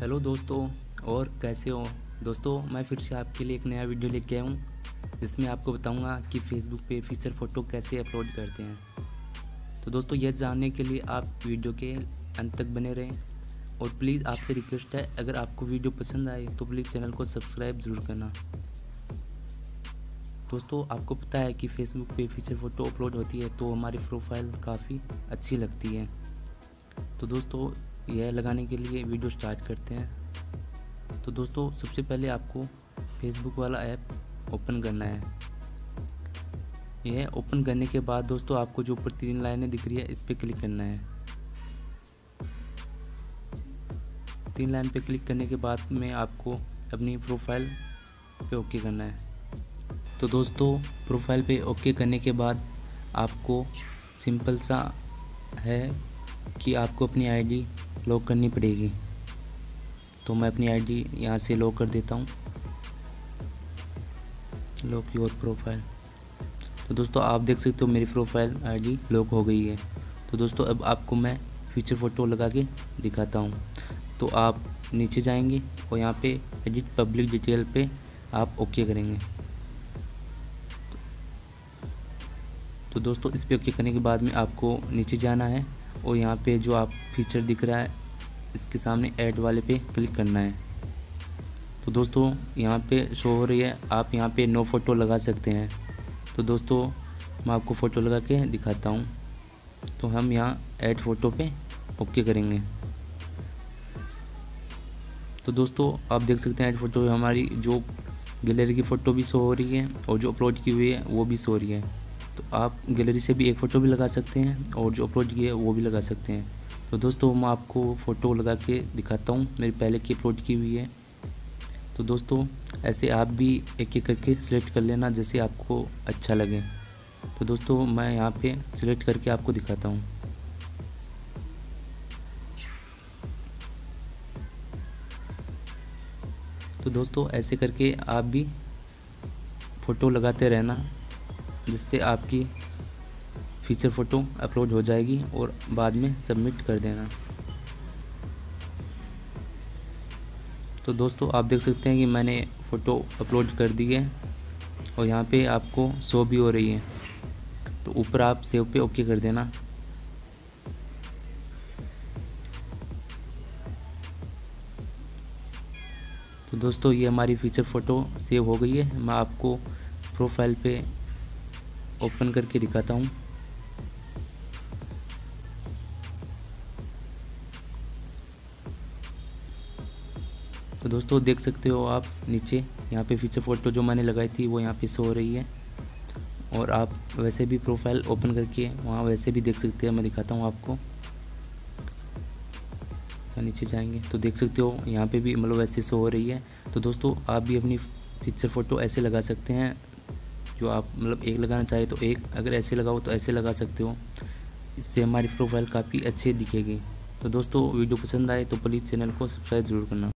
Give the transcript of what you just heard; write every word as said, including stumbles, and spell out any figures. Hello दोस्तों, और कैसे हो दोस्तों। मैं फिर से आपके लिए एक नया वीडियो लेके आया हूँ जिसमें आपको बताऊँगा कि फेसबुक पे फीचर फ़ोटो कैसे अपलोड करते हैं। तो दोस्तों यह जानने के लिए आप वीडियो के अंत तक बने रहें, और प्लीज़ आपसे रिक्वेस्ट है, अगर आपको वीडियो पसंद आए तो प्लीज़ चैनल को सब्सक्राइब ज़रूर करना। दोस्तों आपको पता है कि Facebook pay feature photo upload होती है तो हमारी प्रोफाइल काफ़ी अच्छी लगती है। तो दोस्तों यह लगाने के लिए वीडियो स्टार्ट करते हैं। तो दोस्तों सबसे पहले आपको फेसबुक वाला ऐप ओपन करना है। यह ओपन करने के बाद दोस्तों आपको जो ऊपर तीन लाइनें दिख रही है इस पर क्लिक करना है। तीन लाइन पे क्लिक करने के बाद में आपको अपनी प्रोफाइल पे ओके करना है। तो दोस्तों प्रोफाइल पे ओके करने के बाद आपको सिंपल सा है कि आपको अपनी आईडी लॉग करनी पड़ेगी। तो मैं अपनी आईडी यहाँ से लॉग कर देता हूँ, लॉग योर प्रोफाइल। तो दोस्तों आप देख सकते हो मेरी प्रोफाइल आईडी लॉग हो गई है। तो दोस्तों अब आपको मैं फीचर फ़ोटो लगा के दिखाता हूँ। तो आप नीचे जाएंगे और यहाँ पे एडिट पब्लिक डिटेल पे आप ओके करेंगे। तो दोस्तों इस पे ओके करने के बाद में आपको नीचे जाना है और यहाँ पे जो आप फीचर दिख रहा है इसके सामने ऐड वाले पे क्लिक करना है। तो दोस्तों यहाँ पे शो हो रही है, आप यहाँ पे नो फोटो लगा सकते हैं। तो दोस्तों मैं आपको फ़ोटो लगा के दिखाता हूँ। तो हम यहाँ ऐड फ़ोटो पे ओके करेंगे। तो दोस्तों आप देख सकते हैं ऐड फ़ोटो हमारी जो गैलरी की फ़ोटो भी शो हो रही है और जो अपलोड की हुई है वो भी शो हो रही है। तो आप गैलरी से भी एक फ़ोटो भी लगा सकते हैं और जो अपलोड की है वो भी लगा सकते हैं। तो दोस्तों मैं आपको फ़ोटो लगा के दिखाता हूँ मेरी पहले की अपलोड की हुई है। तो दोस्तों ऐसे आप भी एक एक करके सिलेक्ट कर लेना जैसे आपको अच्छा लगे। तो दोस्तों मैं यहाँ पर सिलेक्ट करके आपको दिखाता हूँ। तो दोस्तों ऐसे करके आप भी फ़ोटो लगाते रहना जिससे आपकी फीचर फ़ोटो अपलोड हो जाएगी और बाद में सबमिट कर देना। तो दोस्तों आप देख सकते हैं कि मैंने फ़ोटो अपलोड कर दी है और यहाँ पे आपको शो भी हो रही है। तो ऊपर आप सेव पे ओके कर देना। तो दोस्तों ये हमारी फीचर फ़ोटो सेव हो गई है। मैं आपको प्रोफाइल पे ओपन करके दिखाता हूँ। तो दोस्तों देख सकते हो आप नीचे यहाँ पे फीचर फ़ोटो जो मैंने लगाई थी वो यहाँ पे शो हो रही है, और आप वैसे भी प्रोफाइल ओपन करके वहाँ वैसे भी देख सकते हैं। मैं दिखाता हूँ आपको, नीचे जाएंगे तो देख सकते हो यहाँ पे भी मतलब ऐसे शो हो रही है। तो दोस्तों आप भी अपनी फीचर फ़ोटो ऐसे लगा सकते हैं, जो आप मतलब एक लगाना चाहे तो एक, अगर ऐसे लगाओ तो ऐसे लगा सकते हो। इससे हमारी प्रोफाइल काफ़ी अच्छे दिखेगी। तो दोस्तों वीडियो पसंद आए तो प्लीज़ चैनल को सब्सक्राइब ज़रूर करना।